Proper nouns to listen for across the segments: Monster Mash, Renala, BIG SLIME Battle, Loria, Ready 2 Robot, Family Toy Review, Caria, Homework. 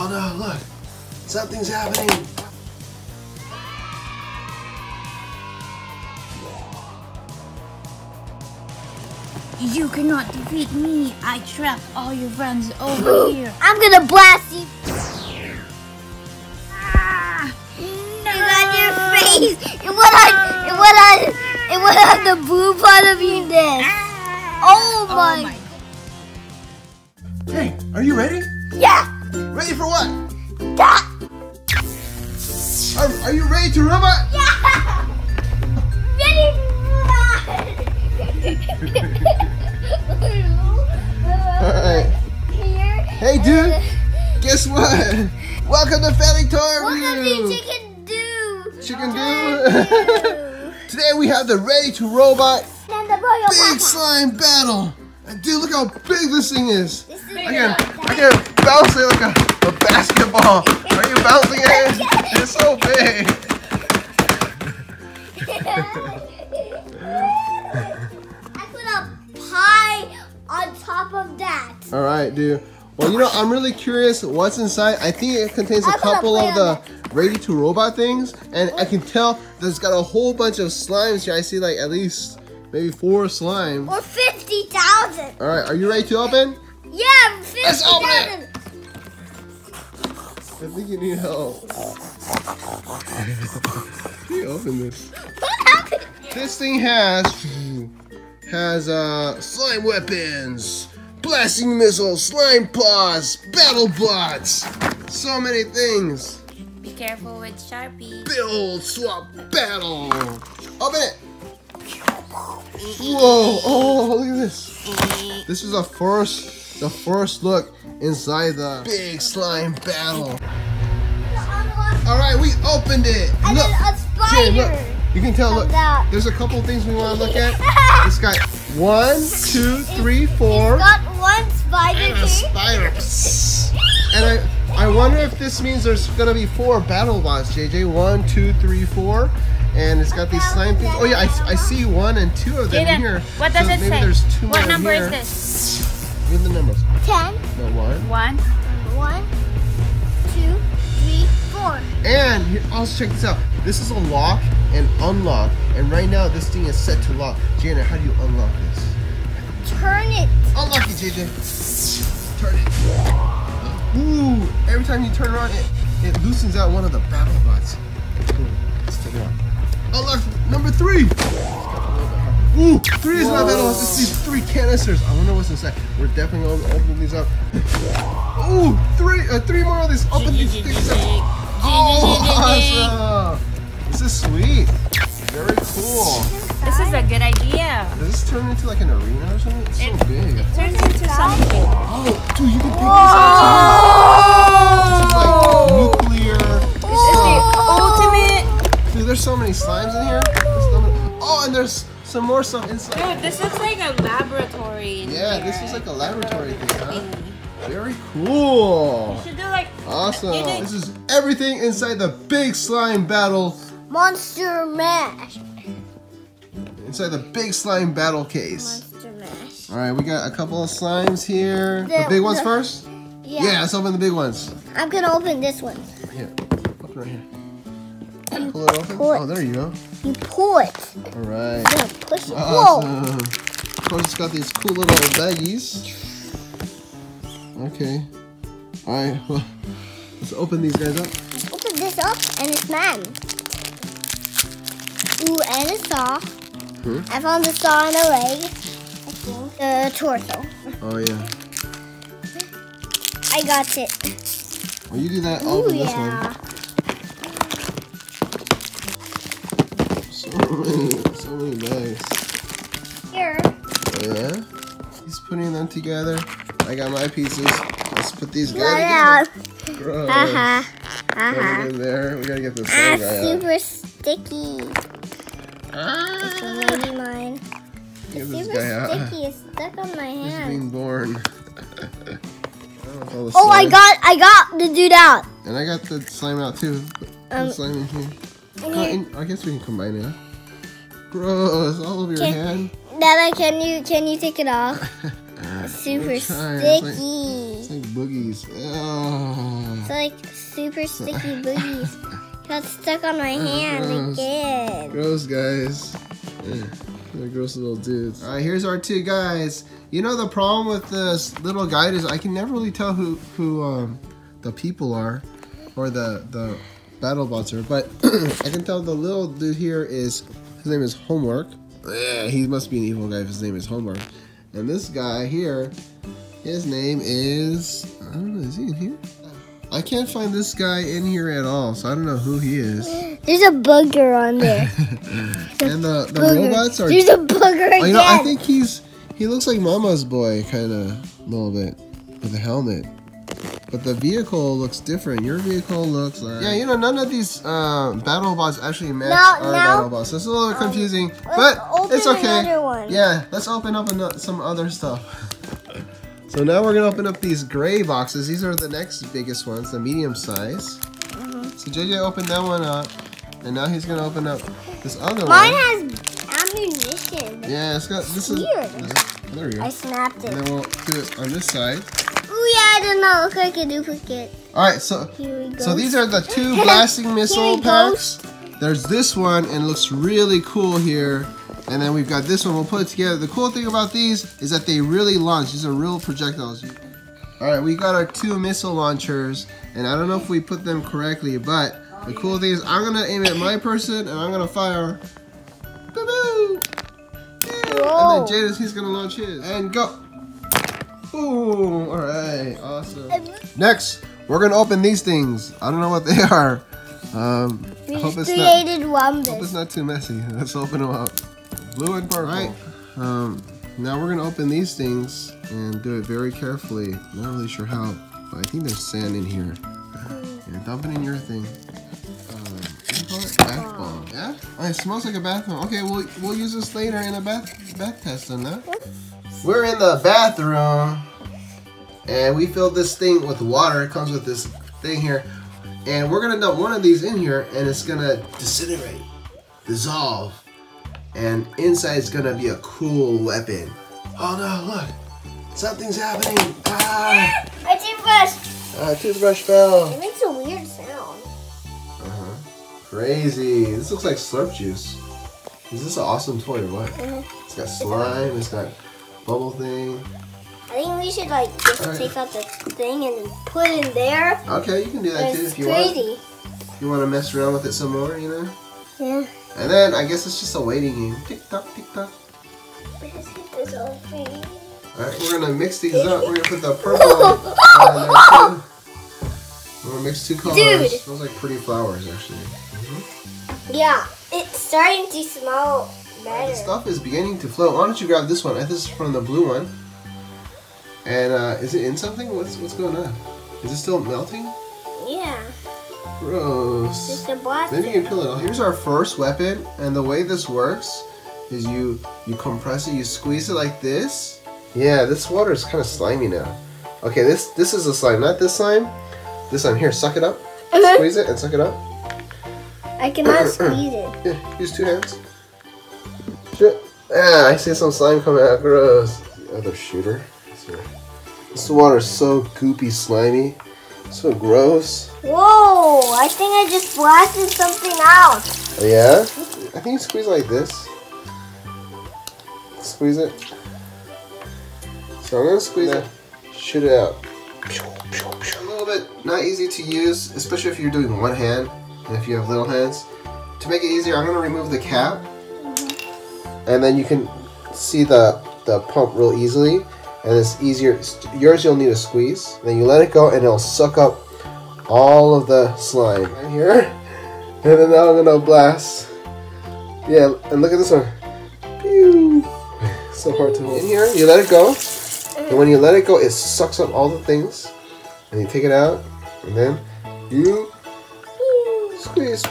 Oh no, look, something's happening. You cannot defeat me. I trapped all your friends over here. I'm gonna blast you. Ah, no. It got your face. It went on the blue part of your neck. Oh my. Hey, are you ready? Yeah. Ready for what? Yeah. Are you ready to robot? Yeah. Ready to robot. Hey dude, guess what? Welcome to Family Tour Review! Welcome to Chicken Doo! Chicken Doo! Today we have the Ready 2 Robot Big Slime Battle! And dude, look how big this thing is! I can bounce it like a basketball! Are you bouncing it? It's so big! I put a pie on top of that! Alright dude. Well, you know, I'm really curious what's inside. I think it contains a couple of the Ready 2 Robot things, and I can tell there's got a whole bunch of slimes here. I see like at least maybe 4 slimes. Or 50,000. All right, are you ready to open? Yeah, 50,000. Let's open it. I think you need help. Can you open this? What happened? This thing has slime weapons. Blasting missiles, slime paws, battle bots, so many things. Be careful with Sharpie. Build, swap, battle. Open it. Whoa! Oh, look at this. This is the first look inside the Big Slime Battle. All right, we opened it. And look, a spider. Look. You can tell. Look, there's a couple things we want to look at. It's got 1, 2, 3, 4. It's got 1 spider. And a spider. And I wonder if this means there's gonna be 4 battle bots, JJ. 1, 2, 3, 4. And it's got these slime things. Oh yeah, I see 1 and 2 of them here. What does it say? There's 2 more. What number is this? Give the numbers. 10. No, 1. 1, 2, 3, 4. And here, also check this out. This is a lock and unlock, and right now this thing is set to lock. Jana, how do you unlock this? Turn it. Unlock it, JJ. Turn it. Ooh! Every time you turn around, it loosens out one of the battle bots. Cool. Let's take it off. Unlock number 3. Ooh, 3 is not battle bots. It's these 3 canisters. I wonder what's inside. We're definitely going to open these up. Ooh, 3 more of these. Open these things up. Oh, awesome. This is sweet. Very cool. This is a good idea. Does this turn into like an arena or something? It's so big. It turns into something. Oh, dude, you can pick this up. This is like nuclear. This is the ultimate. Dude, there's so many slimes in here. Oh, and there's some more stuff inside. Dude, this is like a laboratory. Yeah, this is like a laboratory thing, huh? Very cool. You should do like... Awesome. This is everything inside the Big Slime Battle. Monster Mash. Inside the Big Slime Battle case. Monster Mash. All right, we got a couple of slimes here. The big ones first? Yeah. Yeah, let's open the big ones. I'm going to open this one. Here. Open right here. Pull it open. Oh, there you go. You pull it. All right. I'm going to push it. Awesome. Whoa. Of course, it's got these cool little baggies. Okay. All right. Well, let's open these guys up. Let's open this up and it's mine. Ooh, and a saw. I found the saw on a leg. I think. The torso. Oh, yeah. I got it. Well, you do that. I'll open this one. So many bags. Here. Oh, yeah? He's putting them together. I got my pieces. Let's put these guys together. Gross. In there. We gotta get this guy out. Super sticky. This one might be mine. It's super sticky. It's stuck on my hand. He's being born. Oh, I got the dude out. And I got the slime out too. The slime in here. I guess we can combine it. Gross. All over your hand. Dada, can you take it off? It's super sticky. It's like boogies. Ugh. It's like super sticky boogies. Got stuck on my hand again. Gross, guys. They're gross little dudes. All right, here's our two guys. You know, the problem with this little guide is I can never really tell who the people are or the battle bots are, but I can tell the little dude here is, his name is Homework. He must be an evil guy if his name is Homework. And this guy here, his name is, I don't know, is he in here? I can't find this guy in here at all, so I don't know who he is. There's a booger on there. And the robots are... There's a booger again. You know, I think he looks like Mama's boy, kind of, a little bit, with a helmet. But the vehicle looks different. Your vehicle looks like... Yeah, you know, none of these battle bots actually match our battle bots. So it's a little confusing, but it's okay. Another one. Yeah, let's open up some other stuff. So now we're going to open up these gray boxes. These are the next biggest ones, the medium size. So JJ opened that one up, and now he's going to open up this other one. Mine has ammunition. Yeah, it's got... This is there we go. I snapped it. And then we'll do it on this side. Yeah, it does not look like a duplicate. Alright, so these are the two blasting missile packs. There's this one, and it looks really cool here. And then we've got this one. We'll put it together. The cool thing about these is that they really launch. These are real projectiles. Alright, we got our two missile launchers, and I don't know if we put them correctly, but the cool thing is I'm going to aim at my person, and I'm going to fire. Boo-boo! And then Jada's, he's going to launch his. And go! Boom! Alright, awesome. Next, we're going to open these things. I don't know what they are. We hope it's not too messy. Let's open them up. Blue and purple. Right. Now we're going to open these things and do it very carefully. Not really sure how, but I think there's sand in here. And dump it in your thing. What do you call it? Bath bomb. Yeah? Oh, it smells like a bath bomb. Okay, we'll use this later in a bath test on that. We're in the bathroom, and we filled this thing with water. It comes with this thing here, and we're gonna dump one of these in here, and it's gonna disintegrate, dissolve, and inside is gonna be a cool weapon. Oh no! Look, something's happening. Ah! My toothbrush. Toothbrush fell. It makes a weird sound. Crazy. This looks like slurp juice. Is this an awesome toy or what? It's got slime. It's got bubble thing. I think we should like just take out the thing and then put it in there. Okay, you can do that too if you want. You want to mess around with it some more, you know? Yeah. And then I guess it's just a waiting game. Tick tock, tick tock. Alright, we're gonna mix these up. We're gonna put the purple. We're gonna mix two colors. Dude. It smells like pretty flowers actually. Yeah, it's starting to smell. The stuff is beginning to flow. Why don't you grab this one? This is from the blue one. And is it in something? What's going on? Is it still melting? Yeah. Gross. It's a blast. Maybe you can peel it off. Here's our first weapon, and the way this works is you compress it, you squeeze it like this. Yeah, this water is kind of slimy now. Okay, this is a slime, not this slime. This slime here. Suck it up. Squeeze it and suck it up. I cannot squeeze it. Yeah, use two hands. Ah, I see some slime coming out. Gross. Other shooter. This water is so goopy, slimy. So gross. Whoa, I think I just blasted something out. Yeah? I think you squeeze it like this. Squeeze it. So I'm going to squeeze it. Shoot it out. A little bit not easy to use, especially if you're doing one hand and if you have little hands. To make it easier, I'm going to remove the cap. And then you can see the pump real easily, and it's easier. Yours you'll need a squeeze. Then you let it go, and it'll suck up all of the slime right here. And then now I'm gonna blast. Yeah, and look at this one. Pew! So hard to hold. In here, you let it go, and when you let it go, it sucks up all the things. And you take it out, and then you squeeze.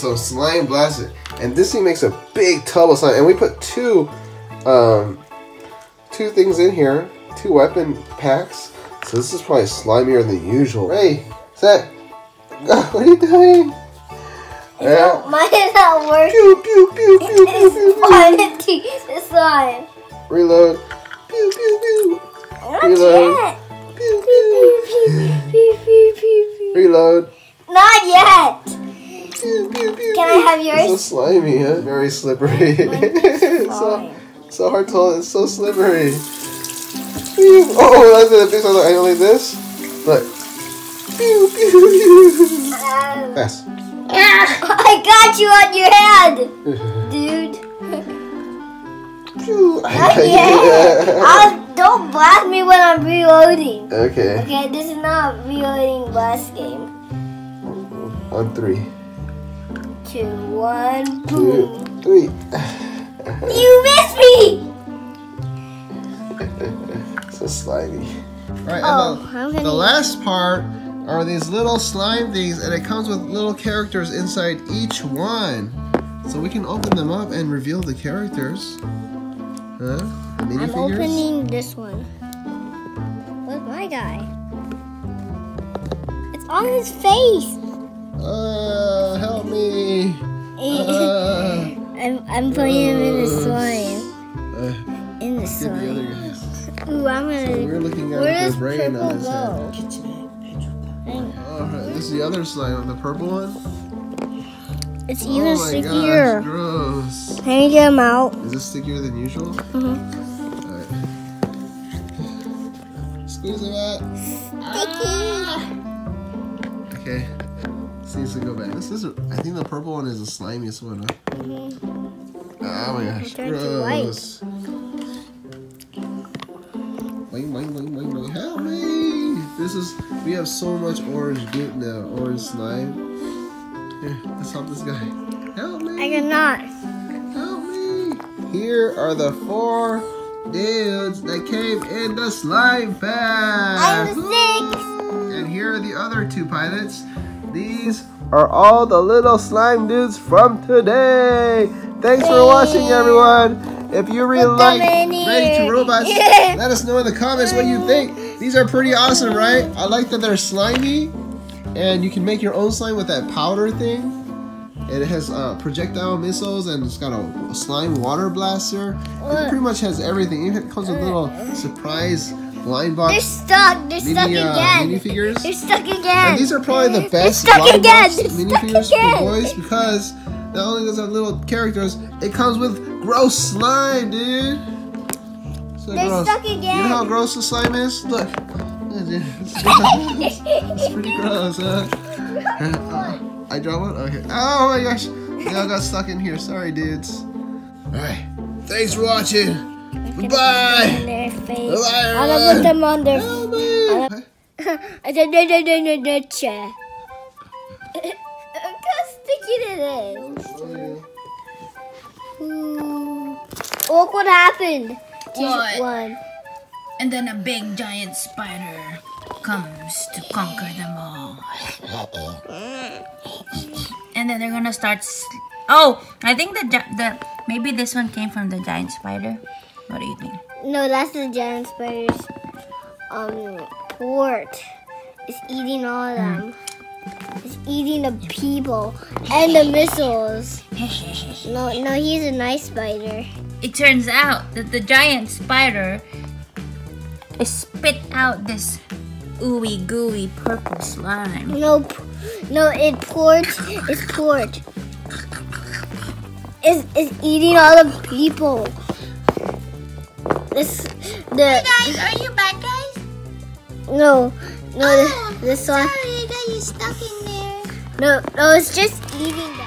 So slime blasted, and this thing makes a big tub of slime. And we put two things in here, two weapon packs. So this is probably slimier than usual. Hey, set. What are you doing? Mine is not working. Pew, pew, pew, pew, pew, pew, pew. Slime. Reload. Pew, pew, pew. It's so slimy, huh? Very slippery. It's so hard to hold. It's so slippery. Pew. Oh, that's a big one. I don't like this. Look. Pew, pew, pew. Fast. I got you on your head, dude. Pew. Okay. Don't blast me when I'm reloading. Okay. Okay, this is not a reloading blast game. On three. 2, 1, boom. 2, 3. You missed me! So slimy. Alright, and the last part are these little slime things, and it comes with little characters inside each one. So we can open them up and reveal the characters. Huh? I'm opening this one. With my guy. It's on his face! Help me! I'm putting him in the slime. In the slime. The ooh, I'm gonna... So we're looking at the brain on his head. Alright, this is the other slime on the purple one? It's even stickier. Gosh, gross. Can you get him out? Is this stickier than usual? Mm-hmm. Alright. Squeeze him out. Sticky! Ah. Okay. Needs to go back. This is, I think the purple one is the slimiest one. Huh? Mm-hmm. Oh my gosh, gross. Bling, bling, bling, bling, bling. Help me! This is, we have so much orange goop now, orange slime. Here, let's help this guy. Help me! I cannot. Help me! Here are the 4 dudes that came in the slime pack. I'm the 6th. And here are the other 2 pilots. These are all the little slime dudes from today. Thanks for watching, everyone. If you really like Ready 2 Robots, let us know in the comments what you think. These are pretty awesome, right? I like that they're slimy, and you can make your own slime with that powder thing. And it has projectile missiles, and it's got a slime water blaster. It pretty much has everything. It comes with little surprise blind box. They're stuck. They're stuck again. Minifigures. They're stuck again. And these are probably the best blind box minifigures for boys because not only does it have little characters, it comes with gross slime, dude. So they're gross. Stuck again. You know how gross the slime is? Look. It's pretty gross, huh? I draw one? Okay. Oh my gosh. They all got stuck in here. Sorry, dudes. Alright. Thanks for watching. Bye-bye! I'm gonna put them on their face. I said, no, chair. Look how sticky it is. Look what happened. What? And then a big giant spider comes to conquer them all. And then they're gonna start. Oh, I think the maybe this one came from the giant spider. What do you think? No, that's the giant spider's wart. It's eating all of them. It's eating the people and the missiles. No, he's a nice spider. It turns out that the giant spider spit out this ooey gooey purple slime. Nope. No, it poured. It's poured. It's eating all the people. Hey guys, are you bad guys? No, this one. Sorry, you guys are stuck in there. No, it's just eating them.